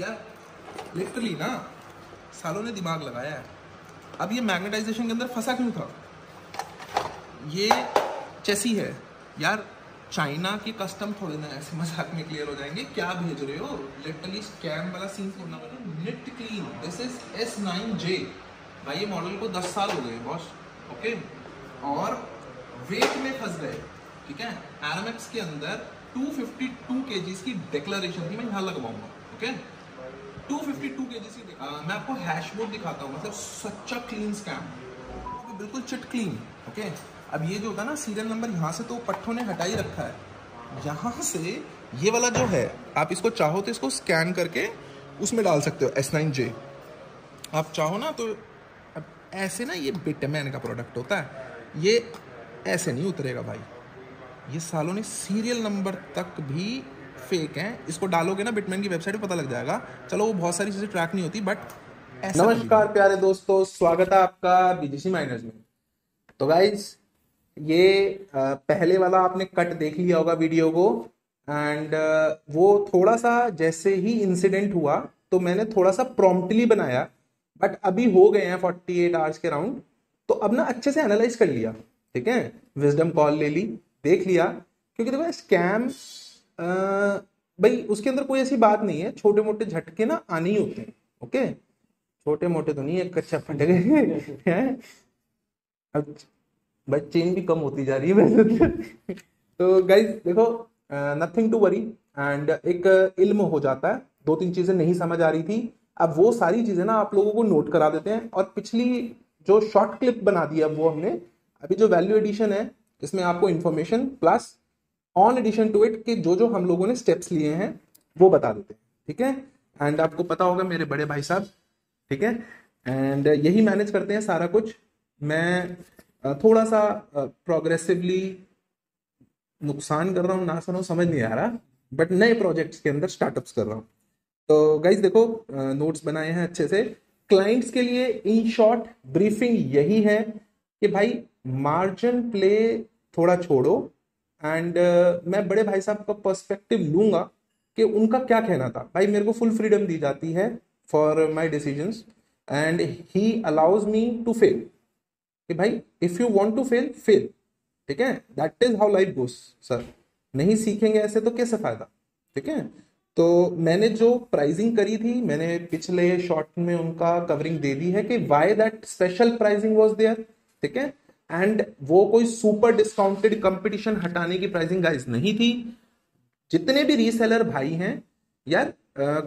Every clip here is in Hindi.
यार लिटरली ना सालों ने दिमाग लगाया है। अब ये मैग्नेटाइजेशन के अंदर फंसा क्यों था? ये चेसी है यार, चाइना के कस्टम थोड़े ना ऐसे मजाक में क्लियर हो जाएंगे। क्या भेज रहे हो? लिटरली स्कैम वाला सीन करना पड़ा। Neat clean, this is S9J भाई। ये मॉडल को 10 साल हो गए बॉस, ओके, और वेट में फंस गए, ठीक है। RMX के अंदर 252 kgs की डिक्लेरेशन थी, मैं यहाँ लगवाऊंगा, ओके। 252 kgs की मैं आपको हैशबोर्ड दिखाता हूँ, मतलब सच्चा क्लीन स्कैम, तो बिल्कुल चिट क्लीन, ओके। अब ये जो होगा ना सीरियल नंबर, यहाँ से तो पट्ठों ने हटा ही रखा है, यहाँ से ये वाला जो है आप इसको चाहो तो इसको स्कैन करके उसमें डाल सकते हो S9J। आप चाहो ना तो अब ऐसे ना, ये बिटमैन का प्रोडक्ट होता है, ये ऐसे नहीं उतरेगा भाई। ये सालों ने सीरियल नंबर तक भी फेक हैं, इसको डालोगे ना बिटमैन की वेबसाइट पर पता लग जाएगा। चलो वो बहुत सारी चीज़ें ट्रैक नहीं होती बट। नमस्कार प्यारे दोस्तों, स्वागत है आपका बीजीसी माइनर्स में। तो गाइज ये पहले वाला आपने कट देख लिया होगा वीडियो को, एंड वो थोड़ा सा जैसे ही इंसिडेंट हुआ तो मैंने थोड़ा सा प्रॉम्प्टली बनाया, बट अभी हो गए हैं 48 आवर्स के राउंड, तो अब ना अच्छे से एनालाइज कर लिया, ठीक है। विजडम कॉल ले ली, देख लिया, क्योंकि देखो स्कैम भाई उसके अंदर कोई ऐसी बात नहीं है, छोटे मोटे झटके ना आने ही होते हैं, ओके। छोटे मोटे तो नहीं है, कच्चा फट गए अब भाई, चेन भी कम होती जा रही है वैसे तो गाइज देखो, नथिंग टू वरी, एंड एक इल्म हो जाता है। दो तीन चीज़ें नहीं समझ आ रही थी, अब वो सारी चीज़ें ना आप लोगों को नोट करा देते हैं। और पिछली जो शॉर्ट क्लिप बना दी है वो हमने, अभी जो वैल्यू एडिशन है इसमें आपको information plus on addition to it के जो जो हम लोगों ने स्टेप्स लिए हैं वो बता देते हैं, ठीक है। एंड आपको पता होगा मेरे बड़े भाई साहब, ठीक है, एंड यही मैनेज करते हैं सारा कुछ। मैं थोड़ा सा प्रोग्रेसिवली नुकसान कर रहा हूँ, ना सुनो समझ नहीं आ रहा, बट नए प्रोजेक्ट्स के अंदर स्टार्टअप्स कर रहा हूँ। तो गाइज देखो, नोट्स बनाए हैं अच्छे से। क्लाइंट्स के लिए इन शॉर्ट ब्रीफिंग यही है कि भाई मार्जिन प्ले थोड़ा छोड़ो, एंड मैं बड़े भाई साहब का पर्सपेक्टिव लूँगा कि उनका क्या कहना था। भाई मेरे को फुल फ्रीडम दी जाती है for my decisions, and he allows me to fail, कि भाई if you want to fail fail, ठीक है, that is how life goes. Sir नहीं सीखेंगे ऐसे तो कैसे फायदा, ठीक है। तो मैंने जो प्राइजिंग करी थी, मैंने पिछले शॉर्ट में उनका कवरिंग दे दी है कि why that special pricing was there, ठीक है। एंड वो कोई सुपर डिस्काउंटेड कंपटीशन हटाने की प्राइजिंग गाइज नहीं थी। जितने भी रीसेलर भाई हैं यार,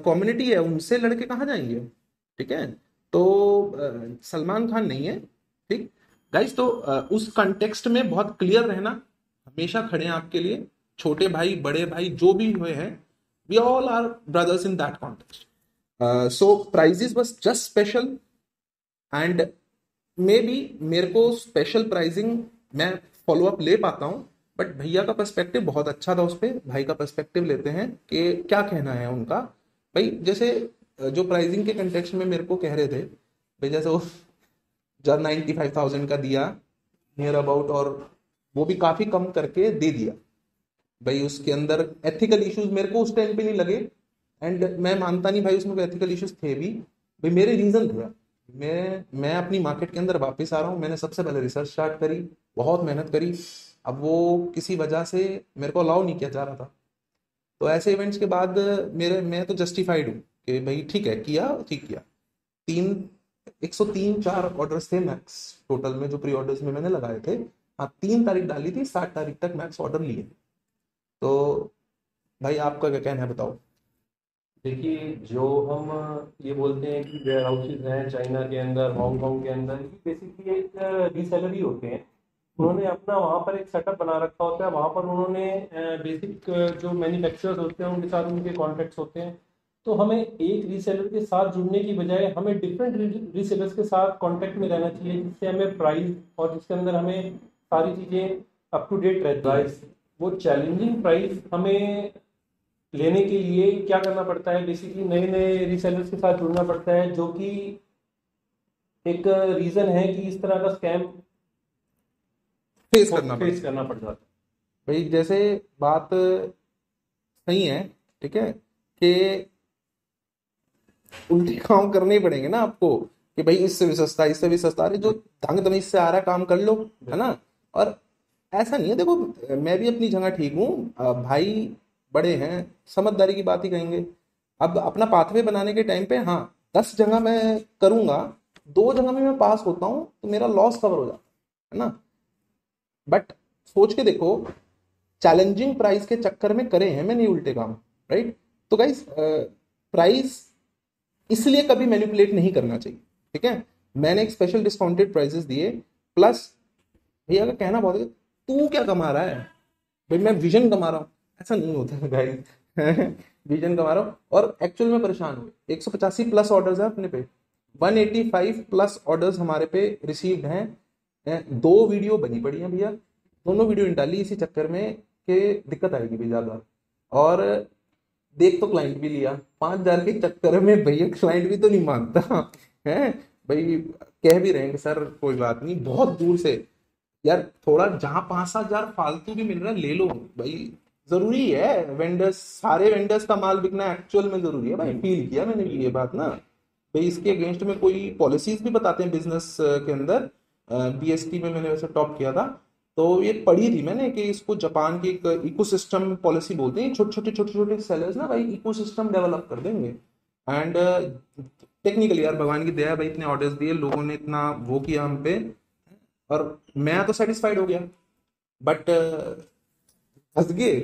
कम्युनिटी है, उनसे लड़के कहाँ जाएंगे, ठीक है। तो सलमान खान नहीं है, ठीक गाइज। तो उस कंटेक्स्ट में बहुत क्लियर रहना, हमेशा खड़े हैं आपके लिए, छोटे भाई बड़े भाई जो भी हुए हैं, we all are brothers in that context. So prices बस just special, and maybe मेरे को स्पेशल प्राइजिंग मैं फॉलोअप ले पाता हूँ, बट भैया का पर्सपेक्टिव बहुत अच्छा था उस पर। भाई का पर्सपेक्टिव लेते हैं कि क्या कहना है उनका। भाई जैसे जो प्राइजिंग के कंटेक्स्ट में मेरे को कह रहे थे भाई, जैसे वो 95,000 का दिया नियर अबाउट, और वो भी काफ़ी कम करके दे दिया भाई। उसके अंदर एथिकल इश्यूज मेरे को उस टाइम पे नहीं लगे, एंड मैं मानता नहीं भाई उसमें कोई एथिकल इश्यूज थे भी भाई। मेरे रीज़न थे, मैं अपनी मार्केट के अंदर वापस आ रहा हूँ, मैंने सबसे पहले रिसर्च स्टार्ट करी, बहुत मेहनत करी। अब वो किसी वजह से मेरे को अलाउ नहीं किया जा रहा था, तो ऐसे इवेंट्स के बाद मैं तो जस्टिफाइड हूँ कि भाई ठीक है, किया ठीक किया। 103-4 ऑर्डर्स थे मैक्स टोटल में जो प्री ऑर्डर्स में मैंने लगाए थे। हाँ 3 तारीख डाली थी, 7 तारीख तक मैक्स ऑर्डर लिए। तो भाई आपका क्या कहना है बताओ। देखिए जो हम ये बोलते हैं कि वेयर हाउसेज हैं चाइना के अंदर, हांगकॉन्ग के अंदर, ये बेसिकली एक रीसेलर ही होते हैं। उन्होंने अपना वहाँ पर एक सेटअप बना रखा होता है, वहाँ पर उन्होंने बेसिक जो मैन्युफैक्चरर्स होते हैं उनके साथ उनके कॉन्ट्रैक्ट्स होते हैं। तो हमें एक रीसेलर के साथ जुड़ने की बजाय हमें डिफरेंट रीसेलर्स के साथ कांटेक्ट में रहना चाहिए, जिससे हमें प्राइस और जिसके अंदर हमें सारी चीज़ें अप टू डेट रहती है। वो चैलेंजिंग प्राइस हमें लेने के लिए क्या करना पड़ता है, बेसिकली नए नए रीसेलर्स के साथ जुड़ना पड़ता है, जो कि एक रीज़न है कि इस तरह का स्कैम फेस करना पड़ जाता है भाई। जैसे बात सही है, ठीक है, कि उल्टी काम करने पड़ेंगे ना आपको कि भाई इससे भी सस्ता, इससे भी सस्ता, अरे जो ढंग तमीज से आ रहा काम कर लो, है ना। और ऐसा नहीं है, देखो मैं भी अपनी जगह ठीक हूँ, भाई बड़े हैं, समझदारी की बात ही कहेंगे। अब अपना पाथवे बनाने के टाइम पे हाँ 10 जगह मैं करूँगा, 2 जगह में मैं पास होता हूँ तो मेरा लॉस कवर हो जाता है ना। बट सोच के देखो, चैलेंजिंग प्राइस के चक्कर में करे हैं मैंने उल्टे काम, राइट। तो गाइस प्राइस इसलिए कभी मैनिपुलेट नहीं करना चाहिए, ठीक है। मैंने एक स्पेशल डिस्काउंटेड प्राइसेस दिए, प्लस भैया का कहना बहुत है तू क्या कमा रहा है, भाई मैं विजन कमा रहा हूँ, ऐसा नहीं होता है गाइस। विजन कमा रहा हूँ और एक्चुअल में परेशान हूँ। 185+ ऑर्डर्स है अपने पे, 185+ ऑर्डर्स हमारे पे रिसीव्ड हैं, 2 वीडियो बनी पड़ी हैं भैया, दोनों वीडियो डाली इसी चक्कर में कि दिक्कत आएगी भी ज़्यादा, और देख तो क्लाइंट भी लिया 5,000 के चक्कर में, भैया क्लाइंट भी तो नहीं मानता है भाई, कह भी रहेंगे सर कोई बात नहीं, बहुत दूर से यार थोड़ा जहाँ 5-7 हज़ार फालतू भी मिल रहा है ले लो भाई, जरूरी है वेंडर्स, सारे वेंडर्स का माल बिकना एक्चुअल में जरूरी है भाई, फील किया मैंने ये बात ना भाई। इसके अगेंस्ट में कोई पॉलिसीज भी बताते हैं बिजनेस के अंदर, BST में मैंने वैसे टॉप किया था तो ये पढ़ी थी मैंने कि इसको जापान की एक इकोसिस्टम पॉलिसी बोलते हैं, छोटे छोटे सेलर्स ना भाई इकोसिस्टम डेवलप कर देंगे। एंड टेक्निकली यार भगवान की दया है भाई, इतने ऑर्डर्स दिए, लोगों ने इतना वो किया हम पे और मैं तो सेटिस्फाइड हो गया, बट हंस गए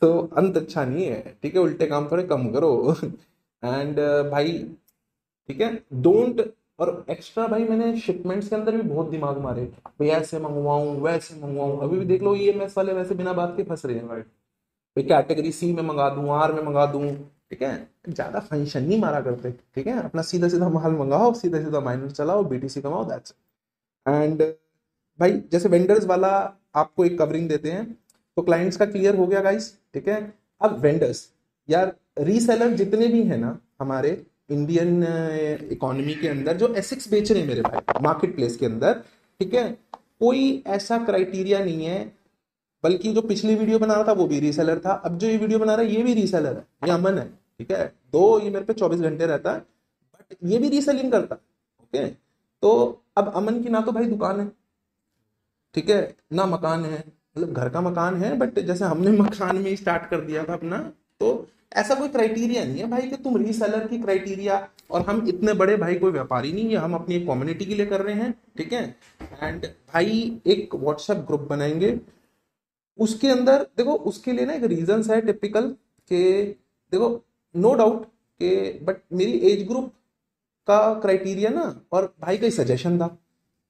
तो अंत अच्छा नहीं है, ठीक है। उल्टे काम थोड़े कम करो एंड भाई ठीक है डोंट। और एक्स्ट्रा भाई मैंने शिपमेंट्स के अंदर भी बहुत दिमाग मारे, भाई ऐसे मंगवाऊँ वैसे मंगवाऊँ, अभी भी देख लो EMS वाले वैसे बिना बात के फंस रहे हैं भाई, भाई कैटेगरी C में मंगा दूँ, R में मंगा दूँ, ठीक है। ज़्यादा फंक्शन नहीं मारा करते, ठीक है, अपना सीधा सीधा माल मंगाओ, सीधा सीधा माइनर चलाओ, BTC कमाओ, दैट्स। एंड भाई जैसे वेंडर्स वाला आपको एक कवरिंग देते हैं, तो क्लाइंट्स का क्लियर हो गया गाइस, ठीक है। अब वेंडर्स यार रीसेलर जितने भी हैं ना हमारे इंडियन इकोनॉमी के अंदर जो ASICs बेच रहे हैं मेरे भाई मार्केट प्लेस के अंदर, ठीक है, कोई ऐसा क्राइटेरिया नहीं है, बल्कि जो पिछली वीडियो बना रहा था वो भी रीसेलर था, अब जो ये वीडियो बना रहा है ये भी रीसेलर है, ये अमन है, ठीक है, ये मेरे पे 24 घंटे रहता है, बट ये भी रीसेलिंग करता, ओके। तो अब अमन की ना तो भाई दुकान है, ठीक है, ना मकान है, मतलब घर का मकान है, बट जैसे हमने मकान में स्टार्ट कर दिया था अपना, तो ऐसा कोई क्राइटेरिया नहीं है भाई कि तुम रीसेलर की क्राइटेरिया, और हम इतने बड़े भाई कोई व्यापारी नहीं है, हम अपनी एक कम्युनिटी के लिए कर रहे हैं, ठीक है। एंड भाई एक व्हाट्सएप ग्रुप बनाएंगे, उसके अंदर देखो उसके लिए ना एक रीजंस है टिपिकल के, देखो नो डाउट के, बट मेरी एज ग्रुप का क्राइटेरिया ना और भाई का ही सजेशन था,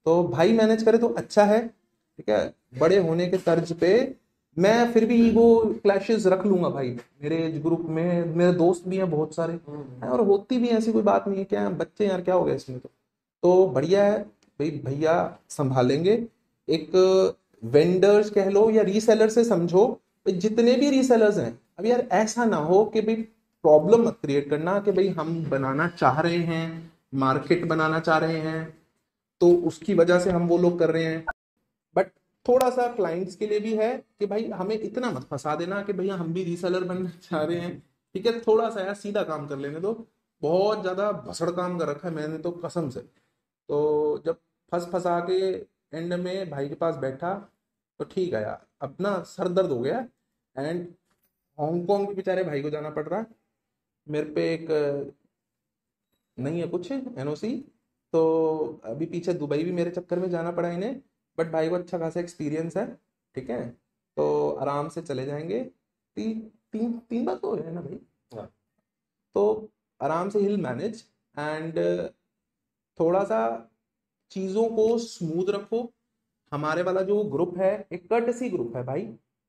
तो भाई मैनेज करे तो अच्छा है, ठीक है। बड़े होने के तर्ज पे मैं फिर भी ईगो क्लैशेस रख लूंगा भाई, मेरे एज ग्रुप में मेरे दोस्त भी हैं बहुत सारे और होती भी ऐसी कोई बात नहीं है, क्या बच्चे यार क्या हो गया इसमें, तो बढ़िया है भाई, भैया संभालेंगे। एक वेंडर्स कह लो या रीसेलर से समझो, जितने भी रीसेलर्स हैं, अब यार ऐसा ना हो कि भाई प्रॉब्लम मत क्रिएट करना कि भाई हम बनाना चाह रहे हैं, मार्केट बनाना चाह रहे हैं, तो उसकी वजह से हम वो लोग कर रहे हैं। बट थोड़ा सा क्लाइंट्स के लिए भी है कि भाई हमें इतना मत फंसा देना कि भैया हम भी रीसेलर बनना चाह रहे हैं, ठीक है, थोड़ा सा यार सीधा काम कर लेने दो, बहुत ज़्यादा भसड़ काम कर रखा है मैंने तो कसम से। तो जब फंसा के एंड में भाई के पास बैठा तो ठीक है यार, अपना सर दर्द हो गया। एंड हांगकॉन्ग भी बेचारे भाई को जाना पड़ रहा है, मेरे पे एक नहीं है कुछ NOC, तो अभी पीछे दुबई भी मेरे चक्कर में जाना पड़ा इन्हें, बट भाई को अच्छा खासा एक्सपीरियंस है, ठीक है, तो आराम से चले जाएंगे। तीन बार तो है ना भाई, तो आराम से हिल मैनेज। एंड थोड़ा सा चीज़ों को स्मूथ रखो, हमारे वाला जो ग्रुप है एक कर्टसी ग्रुप है भाई,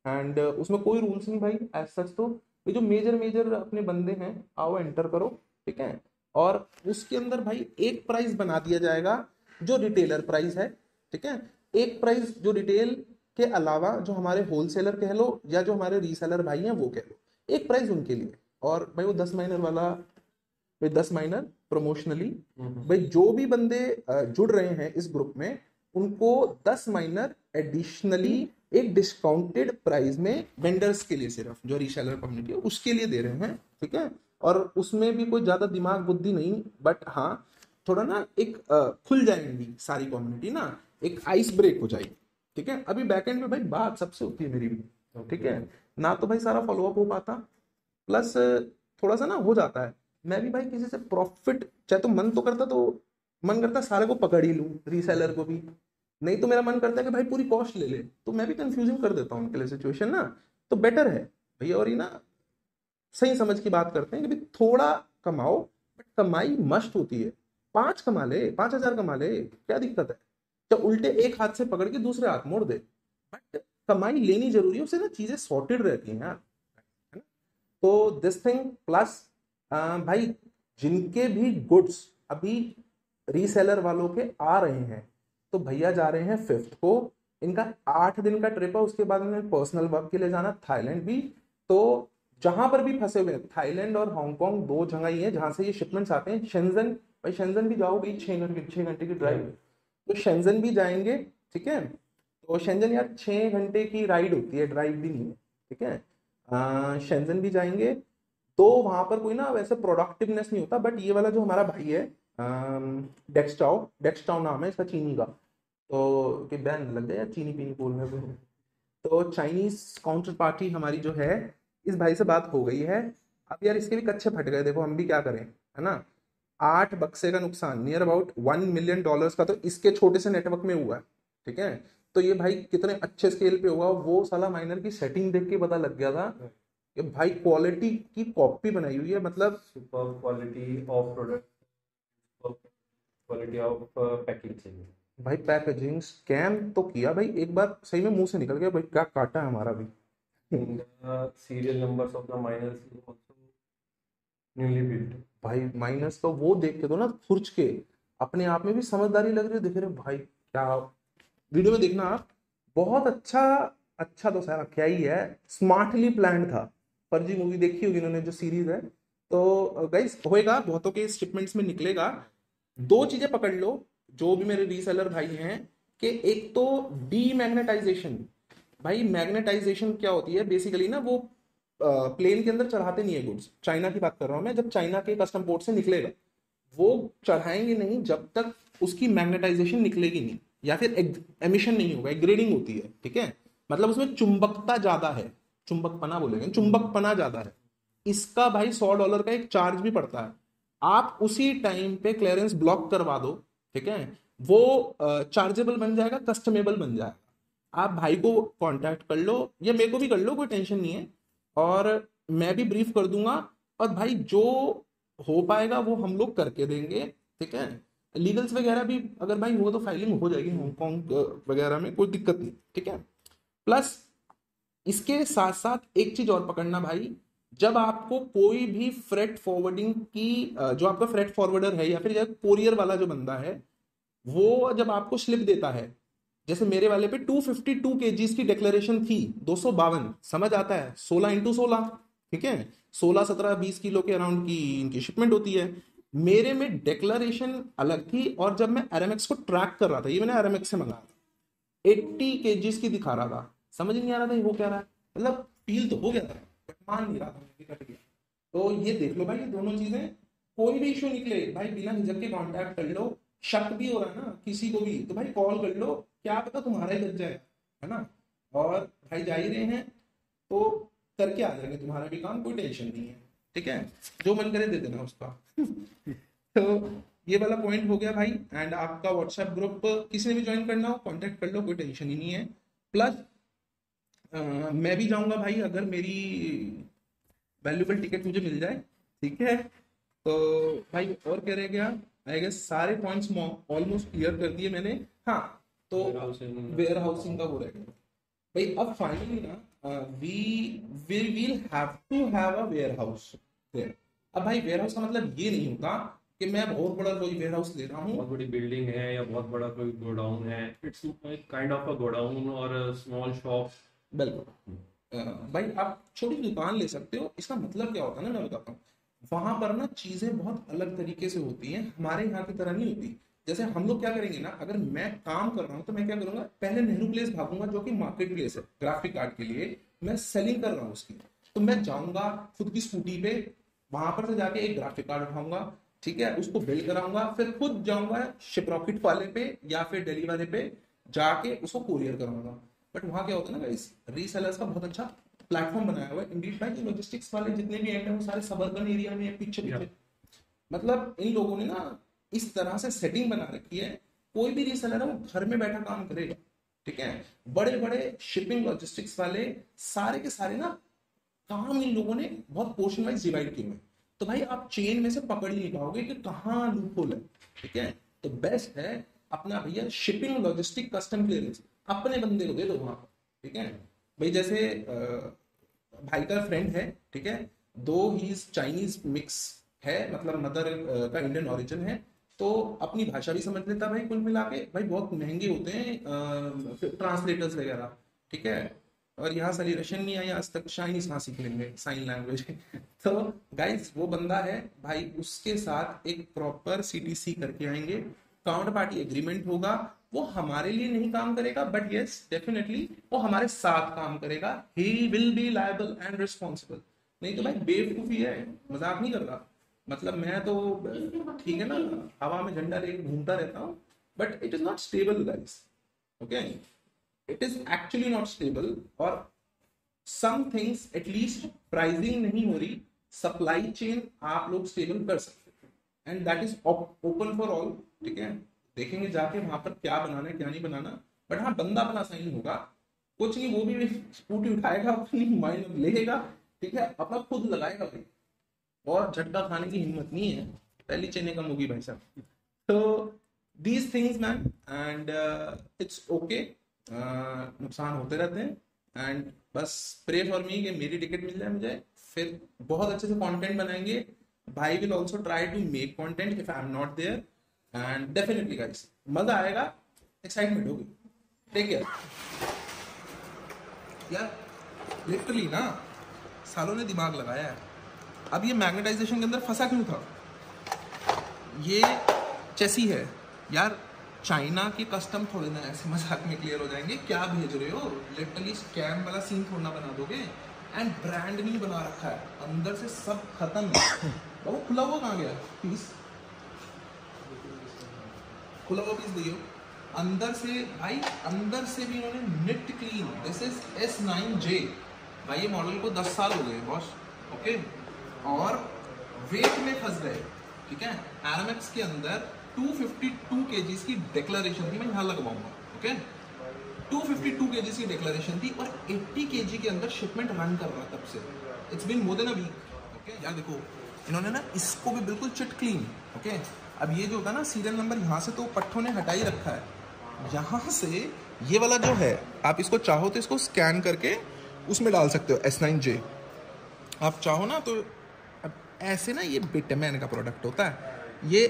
एंड उसमें कोई रूल्स नहीं भाई एज सच, तो ये जो मेजर अपने बंदे हैं आओ एंटर करो, ठीक है। और उसके अंदर भाई एक प्राइस बना दिया जाएगा जो रिटेलर प्राइस है, ठीक है, एक प्राइस जो रिटेल के अलावा जो हमारे होलसेलर कह लो या जो हमारे रीसेलर भाई हैं वो कह लो, एक प्राइस उनके लिए। और भाई वो 10 माइनर वाला, भाई 10 माइनर प्रमोशनली भाई जो भी बंदे जुड़ रहे हैं इस ग्रुप में उनको 10 माइनर एडिशनली एक डिस्काउंटेड प्राइस में वेंडर्स के लिए, सिर्फ जो रीसेलर कम्युनिटी है उसके लिए दे रहे हैं, ठीक है। और उसमें भी कोई ज़्यादा दिमाग बुद्धि नहीं, बट हाँ थोड़ा ना एक खुल जाएंगी सारी कम्युनिटी ना, एक आइस ब्रेक हो जाएगी। ठीक है, अभी बैकएंड में भाई बात सबसे होती है मेरी भी, ठीक है ना, तो भाई सारा फॉलोअप हो पाता, प्लस थोड़ा सा ना हो जाता है। मैं भी भाई किसी से प्रॉफिट, चाहे तो मन करता है सारे को पकड़ ही लूँ, रीसेलर को भी, नहीं तो मेरा मन करता है कि भाई पूरी कॉस्ट ले ले, तो मैं भी कंफ्यूजिंग कर देता हूँ उनके लिए सिचुएशन ना। तो बेटर है भैया और ये ना सही समझ की बात करते हैं कि भाई थोड़ा कमाओ, बट कमाई मस्त होती है। 5 कमा ले, 5000 कमा ले, क्या दिक्कत है, तो उल्टे एक हाथ से पकड़ के दूसरे हाथ मोड़ दे, बट कमाई लेनी जरूरी है, उससे ना चीज़ें सॉर्टेड रहती हैं यार, है ना। तो दिस थिंग प्लस भाई जिनके भी गुड्स अभी रीसेलर वालों के आ रहे हैं, तो भैया जा रहे हैं 5th को, इनका 8 दिन का ट्रिप है, उसके बाद इन्हें पर्सनल वर्क के लिए जाना थाईलैंड भी। तो जहाँ पर भी फंसे हुए हैं, थाईलैंड और हांगकॉन्ग 2 जगह ही है जहाँ से ये शिपमेंट्स आते हैं। शेंजन, भाई शेंजन भी जाओगे, 6 घंटे की ड्राइव, तो शेंजन भी जाएंगे। ठीक है, तो शेंजन यार 6 घंटे की राइड होती है, ड्राइव भी नहीं है। ठीक है, शेंजन भी जाएंगे, तो वहाँ पर कोई ना वैसे प्रोडक्टिवनेस नहीं होता, बट ये वाला जो हमारा भाई है डेक्सटाओ नाम है इसका चीनी का, तो कि बैन लग जाए चीनी पीनी बोलने को। तो चाइनीज काउंटर पार्टी हमारी जो है, इस भाई से बात हो गई है। अब यार इसके भी कच्चे फट गए, देखो हम भी क्या करें, है ना। 8 बक्से का नुकसान, नियर अबाउट $1 मिलियन का तो इसके छोटे से नेटवर्क में हुआ है। ठीक है, तो ये भाई कितने अच्छे स्केल पे होगा, वो साला माइनर की सेटिंग देख के पता लग गया था कि भाई क्वालिटी की कॉपी बनाई हुई है, मतलब super quality of product, quality of packaging, भाई पैकेजिंग स्कैम तो किया भाई, एक बार सही में मुंह से निकल गया भाई, क्या काटा है हमारा भी। Serial numbers of the miners newly built, भाई माइनस तो वो देख के तो ना खुर्च के अपने आप में भी समझदारी लग रही है, दिख रहे भाई क्या वीडियो में देखना आप, बहुत अच्छा तो सारा क्या ही है, स्मार्टली प्लान था। फर्जी मूवी देखी होगी इन्होंने जो सीरीज है, तो गाइस होएगा बहुतों के शिपमेंट्स में निकलेगा। 2 चीजें पकड़ लो जो भी मेरे रीसेलर भाई हैं, कि एक तो डीमैग्नेटाइजेशन, भाई मैग्नेटाइजेशन क्या होती है बेसिकली ना, वो प्लेन के अंदर चढ़ाते नहीं है गुड्स, चाइना की बात कर रहा हूँ मैं, जब चाइना के कस्टम पोर्ट से निकलेगा वो चढ़ाएंगे नहीं जब तक उसकी मैग्नेटाइजेशन निकलेगी नहीं, या फिर एमिशन नहीं होगा, ग्रेडिंग होती है। ठीक है, मतलब उसमें चुंबकता ज्यादा है, चुंबकपना बोलेंगे, चुंबकपना ज्यादा है, इसका भाई $100 का एक चार्ज भी पड़ता है। आप उसी टाइम पे क्लियरेंस ब्लॉक करवा दो, ठीक है, वो चार्जेबल बन जाएगा, कस्टमेबल बन जाएगा। आप भाई को कांटेक्ट कर लो या मेरे को भी कर लो, कोई टेंशन नहीं है, और मैं भी ब्रीफ कर दूंगा, और भाई जो हो पाएगा वो हम लोग करके देंगे। ठीक है, लीगल्स वगैरह भी अगर भाई हो तो फाइलिंग हो जाएगी हांगकॉन्ग वगैरह में, कोई दिक्कत नहीं। ठीक है, प्लस इसके साथ साथ एक चीज और पकड़ना भाई, जब आपको कोई भी फ्रेट फॉरवर्डिंग की, जो आपका फ्रेट फॉरवर्डर है या फिर कोरियर वाला जो बंदा है, वो जब आपको स्लिप देता है, जैसे मेरे वाले पे 252 kgs की डिक्लेरेशन थी, 252, समझ आता है, 16 × 16, ठीक है, 16, 17, 20 किलो के अराउंड की इनकी शिपमेंट होती है। मेरे में डिक्लेरेशन अलग थी, और जब मैं RMX को ट्रैक कर रहा था, ये मैंने RMX से मंगाया था, 80 kgs की दिखा रहा था, समझ नहीं आ रहा था ये हो क्या रहा है, मतलब फील तो हो गया था, मान नहीं रहा था, कट गया। तो ये देख लो भाई, ये दोनों चीजें, कोई भी इशू निकले भाई बिना हिचक के कांटेक्ट कर लो, शक भी हो रहा है ना किसी को भी, तो भाई कॉल कर लो, क्या पता तुम्हारा ही बच जाए, है ना। और भाई जा ही रहे हैं तो करके आ जाएंगे तुम्हारा भी काम, कोई टेंशन नहीं है। ठीक है, जो मन करे दे देना उसका। तो ये वाला पॉइंट हो गया भाई, एंड आपका व्हाट्सएप ग्रुप किसी ने भी ज्वाइन करना हो कॉन्टेक्ट कर लो, कोई टेंशन ही नहीं है। प्लस मैं भी जाऊंगा भाई, अगर मेरी वैल्यूबल टिकट मुझे मिल जाए। ठीक है, तो भाई और क्या रह गया, आई गेस सारे पॉइंट्स ऑलमोस्ट क्लियर कर दिए मैंने। हाँ, तो वेयर हाउसिंग का हो रहा है भाई, अब फाइनली ना we will have to have a warehouse. अब भाई वेयर हाउस का मतलब ये नहीं होता कि मैं बहुत बड़ा कोई वेयर हाउस ले रहा हूँ, बहुत बड़ी बिल्डिंग है या बहुत बड़ा कोई गोडाउन है, it's kind of a godown और स्मॉल शॉप। बिल्कुल भाई, आप छोटी दुकान ले सकते हो। इसका मतलब क्या होता है ना, मैं बताता हूँ, वहां पर ना चीजें बहुत अलग तरीके से होती हैं, हमारे यहाँ की तरह नहीं होती। जैसे हम लोग क्या करेंगे ना, अगर मैं काम कर रहा हूँ तो मैं क्या करूंगा, पहले नेहरू प्लेस भागूंगा जो कि मार्केट प्लेस है ग्राफिक कार्ड के लिए, मैं सेलिंग कर रहा हूँ उसकी, तो मैं जाऊँगा खुद की स्कूटी पे, वहां पर से जाके एक ग्राफिक कार्ड उठाऊंगा, ठीक है, उसको बिल्ड कराऊंगा, फिर खुद जाऊंगा शिप रॉकेट वाले पे या फिर डेली वाले पे जाके उसको कोरियर कराऊंगा। बट वहां क्या होता है ना गाइस, रीसेलर्स का बहुत अच्छा प्लेटफॉर्म बनाया हुआ है इंडीड भाई। लॉजिस्टिक्स वाले जितने भी एंड है वो सारे सबर्बन एरिया में पीछे, मतलब इन लोगों ने ना इस तरह से सेटिंग बना रखी है कोई भी रीसेलर है वो घर में बैठा काम करेगा, ठीक है। बड़े बड़े शिपिंग लॉजिस्टिक्स वाले सारे के सारे ना काम इन लोगों ने बहुत पोर्शन वाइज डिवाइड किए हुए हैं, तो भाई आप चेन में से पकड़ नहीं पाओगे कि कहाँ लूपहोल है, ठीक है। तो बेस्ट है अपना भैया शिपिंग लॉजिस्टिक कस्टम क्लियरेंस अपने बंदे को दे दो वहां पर, ठीक है भाई। जैसे भाई का फ्रेंड है, ठीक है, दो ही चाइनीज मिक्स है, मतलब मदर का इंडियन ओरिजिन है, तो अपनी भाषा भी समझ लेता भाई। कुल मिला के भाई बहुत महंगे होते हैं ट्रांसलेटर्स वगैरह, ठीक है, और यहाँ सारी रशियन नहीं आई आज तक, चाइनीज कहाँ सीख लेंगे साइन लैंग्वेज। तो गाइज वो बंदा है भाई, उसके साथ एक प्रॉपर CTC करके आएंगे, काउंटर पार्टी एग्रीमेंट होगा। वो हमारे लिए नहीं काम करेगा बट यस डेफिनेटली वो हमारे साथ काम करेगा, he will be liable and responsible. नहीं तो भाई बेवकूफी है, मजाक नहीं कर रहा, मतलब मैं तो ठीक है ना हवा में झंडा लेके घूमता रहता हूँ but it is not stable guys, okay, it is actually not stable. और सम थिंग्स एटलीस्ट प्राइसिंग नहीं हो रही, सप्लाई चेन आप लोग स्टेबल कर सकते and that is open for all, ठीक है। देखेंगे जाके वहां पर क्या बनाना है क्या नहीं बनाना, बट हाँ बंदा अपना सही होगा, कुछ नहीं वो भी स्कूटी उठाएगा अपनी माइंड लेगा, ठीक है, अपना खुद लगाएगा भाई, और झटका खाने की हिम्मत नहीं है, पहली चेने कम होगी भाई साहब। तो these things man and it's okay, नुकसान होते रहते हैं एंड बस प्रे फॉर मी कि मेरी टिकट मिल जाए मुझे, फिर बहुत अच्छे से कंटेंट बनाएंगे। भाई will also try to make content if I am not there and definitely guys मजा आएगा, एक्साइटमेंट होगी। टेक केयर यार, लिटरली ना सालों ने दिमाग लगाया है। अब ये मैग्नेटाइजेशन के अंदर फंसा क्यों था? ये चेसी है यार, चाइना के कस्टम थोड़े ना ऐसे मजाक में क्लियर हो जाएंगे, क्या भेज रहे हो, लिटरली स्कैम वाला सीन थोड़ा ना बना दोगे। एंड ब्रांड नहीं बना रखा है अंदर से, सब खत्म है। वो खुला हुआ कहाँ गया पीस, खुला हुआ पीस दियो अंदर से भाई, अंदर से भी उन्होंने neat clean. This is S9J भाई, ये मॉडल को 10 साल हो गए बॉस, ओके, और वेट में फंस गए, ठीक है। RMX के अंदर 252 kgs की डिक्लेरेशन थी, मैं यहाँ लगवाऊंगा, ओके, 252 kgs की डिक्लेरेशन थी और 80 kg के अंदर शिपमेंट रन कर रहा तब से, it's been more than a week, okay. यार देखो इन्होंने ना इसको भी बिल्कुल चिट क्लीन, ओके। अब ये जो होता है ना सीरियल नंबर, यहाँ से तो पट्ठों ने हटा ही रखा है, यहाँ से ये वाला जो है आप इसको चाहो तो इसको स्कैन करके उसमें डाल सकते हो S9J, आप चाहो ना तो। अब ऐसे ना ये बिटमैन का प्रोडक्ट होता है, ये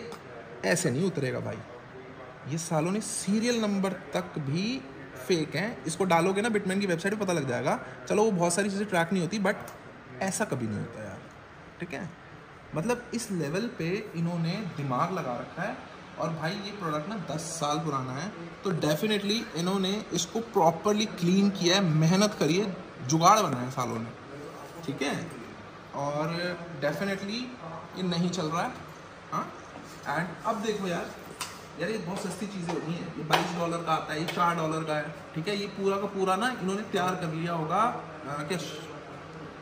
ऐसे नहीं उतरेगा भाई, ये सालों ने सीरियल नंबर तक भी फेक हैं। इसको डालोगे ना बिटमैन की वेबसाइट पे पता लग जाएगा। चलो वो बहुत सारी चीज़ें ट्रैक नहीं होती बट ऐसा कभी नहीं होता यार, ठीक है, मतलब इस लेवल पे इन्होंने दिमाग लगा रखा है। और भाई ये प्रोडक्ट ना 10 साल पुराना है, तो डेफिनेटली इन्होंने इसको प्रॉपरली क्लीन किया है, मेहनत करी है, जुगाड़ बनाया सालों ने, ठीक है। और डेफिनेटली ये नहीं चल रहा है, हाँ। एंड अब देखो यार, ये बहुत सस्ती चीज़ें होती हैं, ये $22 का आता है, ये $4 का है, ठीक है। ये पूरा का पूरा ना इन्होंने तैयार कर लिया होगा, क्या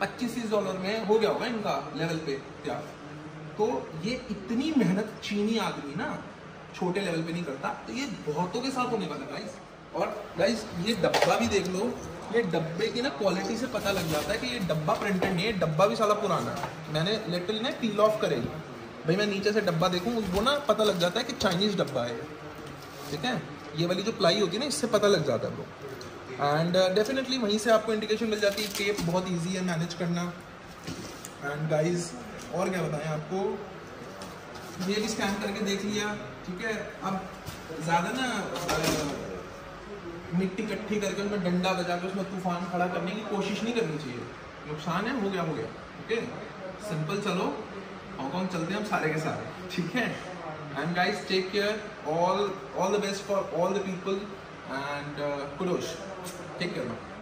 $25 में हो गया होगा इनका लेवल पे तैयार। तो ये इतनी मेहनत चीनी आदमी ना छोटे लेवल पे नहीं करता, तो ये बहुतों के साथ होने वाला गाइस। और गाइस ये डब्बा भी देख लो, ये डब्बे की ना क्वालिटी से पता लग जाता है कि ये डब्बा प्रिंटेड नहीं है, डब्बा भी साला पुराना है। मैंने लिटरली ना पील ऑफ करेगी भाई, मैं नीचे से डब्बा देखूँ उसको ना पता लग जाता है कि चाइनीज़ डब्बा है, ठीक है। ये वाली जो प्लाई होती है ना इससे पता लग जाता है ब्रो, एंड डेफिनेटली वहीं से आपको इंडिकेशन मिल जाती है। टेप बहुत इजी है मैनेज करना। एंड गाइस और क्या बताएं आपको, ये भी स्कैन करके देख लिया, ठीक है। अब ज़्यादा ना मिट्टी इकट्ठी करके उनमें डंडा बजा के उसमें तूफान खड़ा करने की कोशिश नहीं करनी चाहिए, नुकसान है, हो गया हो गया, ओके, सिंपल। चलो हांगकॉन्ग चलते हैं हम सारे के सारे, ठीक है। And guys take care, all the best for all the people and kudos, take care.